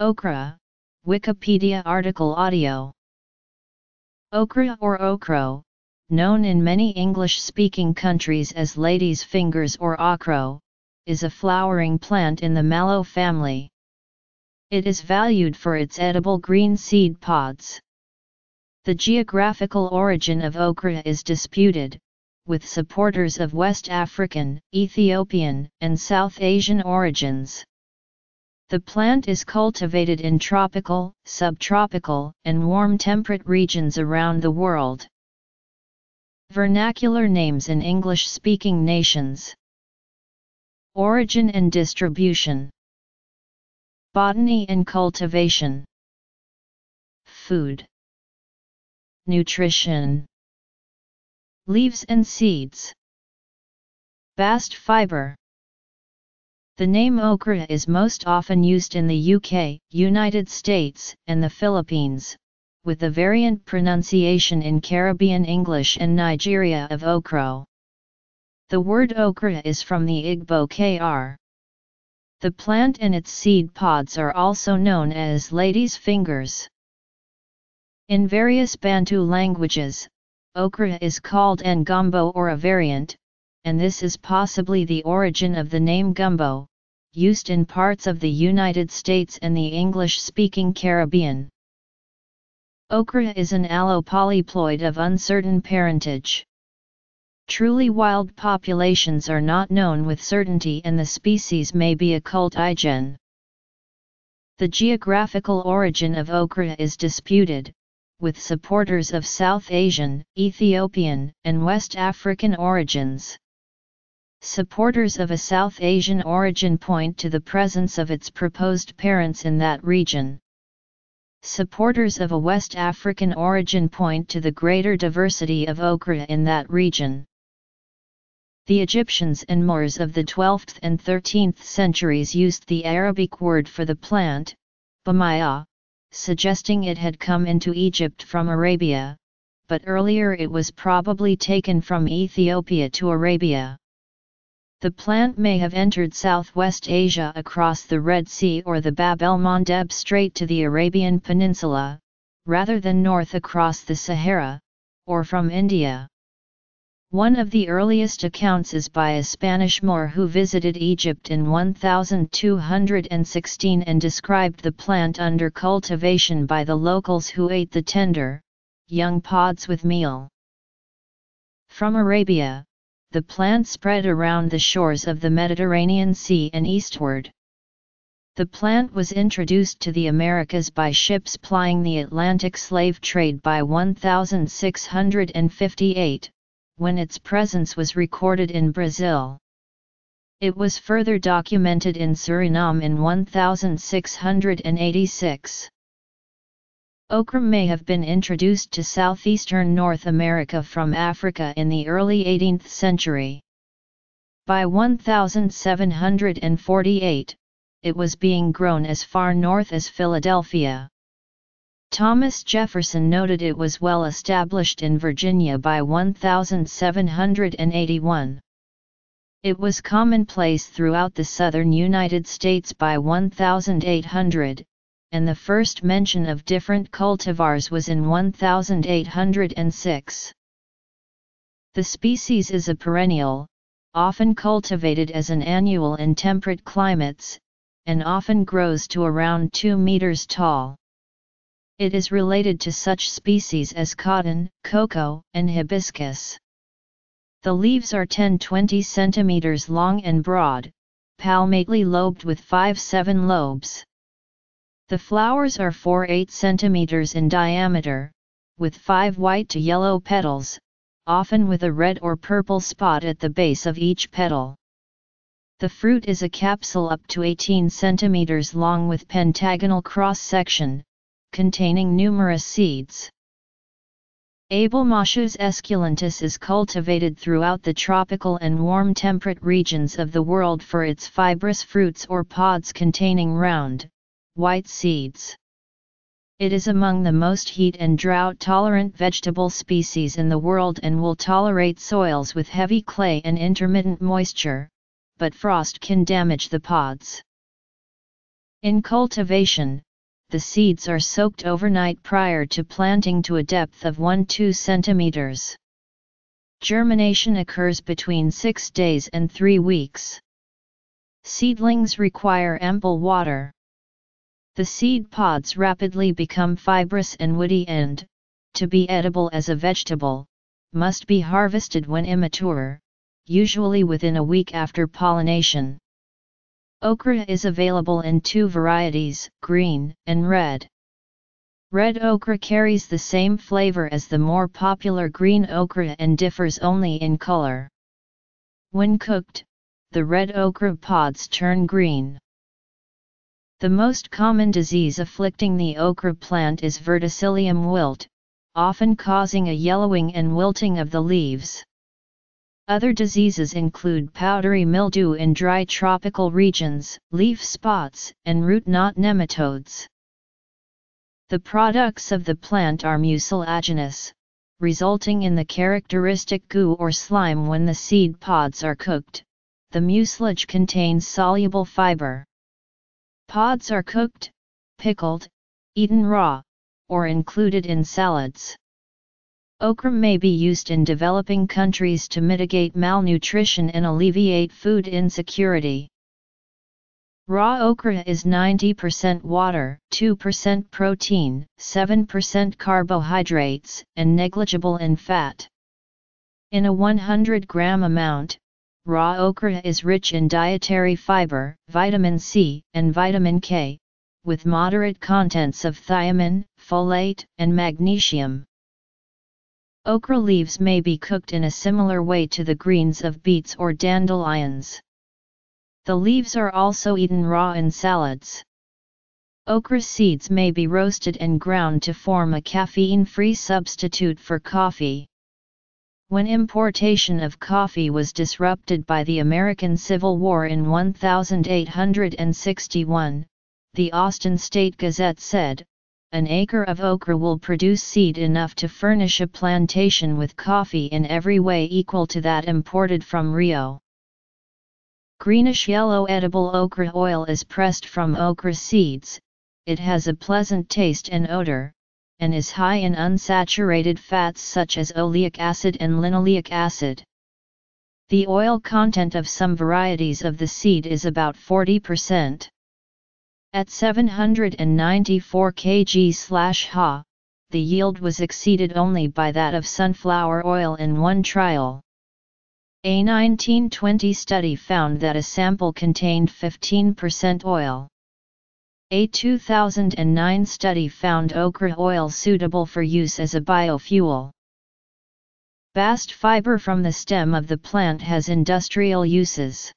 Okra, Wikipedia article audio. Okra or okro, known in many English-speaking countries as lady's fingers or okro, is a flowering plant in the mallow family. It is valued for its edible green seed pods. The geographical origin of okra is disputed, with supporters of West African, Ethiopian, and South Asian origins. The plant is cultivated in tropical, subtropical, and warm temperate regions around the world. Vernacular names in English-speaking nations. Origin and distribution. Botany and cultivation. Food. Nutrition. Leaves and seeds. Bast fiber. The name okra is most often used in the UK, United States, and the Philippines, with a variant pronunciation in Caribbean English and Nigeria of okro. The word okra is from the Igbo Kr. The plant and its seed pods are also known as lady's fingers. In various Bantu languages, okra is called ngombo or a variant, and this is possibly the origin of the name gumbo, used in parts of the United States and the English-speaking Caribbean. Okra is an allopolyploid of uncertain parentage. Truly wild populations are not known with certainty, and the species may be a cultigen. The geographical origin of okra is disputed, with supporters of South Asian, Ethiopian, and West African origins. Supporters of a South Asian origin point to the presence of its proposed parents in that region. Supporters of a West African origin point to the greater diversity of okra in that region. The Egyptians and Moors of the 12th and 13th centuries used the Arabic word for the plant, bamiyah, suggesting it had come into Egypt from Arabia, but earlier it was probably taken from Ethiopia to Arabia. The plant may have entered Southwest Asia across the Red Sea or the Bab el-Mandeb Strait to the Arabian Peninsula, rather than north across the Sahara, or from India. One of the earliest accounts is by a Spanish Moor who visited Egypt in 1216 and described the plant under cultivation by the locals who ate the tender, young pods with meal. From Arabia, the plant spread around the shores of the Mediterranean Sea and eastward. The plant was introduced to the Americas by ships plying the Atlantic slave trade by 1658, when its presence was recorded in Brazil. It was further documented in Suriname in 1686. Okra may have been introduced to southeastern North America from Africa in the early 18th century. By 1748, it was being grown as far north as Philadelphia. Thomas Jefferson noted it was well established in Virginia by 1781. It was commonplace throughout the southern United States by 1800. And the first mention of different cultivars was in 1806. The species is a perennial, often cultivated as an annual in temperate climates, and often grows to around 2 meters tall. It is related to such species as cotton, cocoa, and hibiscus. The leaves are 10–20 centimeters long and broad, palmately lobed with 5–7 lobes. The flowers are 4–8 cm in diameter, with 5 white to yellow petals, often with a red or purple spot at the base of each petal. The fruit is a capsule up to 18 cm long with pentagonal cross-section, containing numerous seeds. Abelmachias esculentus is cultivated throughout the tropical and warm temperate regions of the world for its fibrous fruits or pods containing round, white seeds. It is among the most heat and drought-tolerant vegetable species in the world and will tolerate soils with heavy clay and intermittent moisture, but frost can damage the pods. In cultivation, the seeds are soaked overnight prior to planting to a depth of 1–2 centimeters. Germination occurs between 6 days and 3 weeks. Seedlings require ample water. The seed pods rapidly become fibrous and woody and, to be edible as a vegetable, must be harvested when immature, usually within a week after pollination. Okra is available in 2 varieties, green and red. Red okra carries the same flavor as the more popular green okra and differs only in color. When cooked, the red okra pods turn green. The most common disease afflicting the okra plant is verticillium wilt, often causing a yellowing and wilting of the leaves. Other diseases include powdery mildew in dry tropical regions, leaf spots, and root knot nematodes. The products of the plant are mucilaginous, resulting in the characteristic goo or slime when the seed pods are cooked. The mucilage contains soluble fiber. Pods are cooked, pickled, eaten raw, or included in salads. Okra may be used in developing countries to mitigate malnutrition and alleviate food insecurity. Raw okra is 90% water, 2% protein, 7% carbohydrates, and negligible in fat. In a 100-gram amount, raw okra is rich in dietary fiber, vitamin C, and vitamin K, with moderate contents of thiamine, folate, and magnesium. Okra leaves may be cooked in a similar way to the greens of beets or dandelions. The leaves are also eaten raw in salads. Okra seeds may be roasted and ground to form a caffeine-free substitute for coffee. When importation of coffee was disrupted by the American Civil War in 1861, the Austin State Gazette said, "An acre of okra will produce seed enough to furnish a plantation with coffee in every way equal to that imported from Rio." Greenish-yellow edible okra oil is pressed from okra seeds. It has a pleasant taste and odor, and is high in unsaturated fats such as oleic acid and linoleic acid. The oil content of some varieties of the seed is about 40%. At 794 kg/ha, the yield was exceeded only by that of sunflower oil in one trial. A 1920 study found that a sample contained 15% oil. A 2009 study found okra oil suitable for use as a biofuel. Bast fiber from the stem of the plant has industrial uses.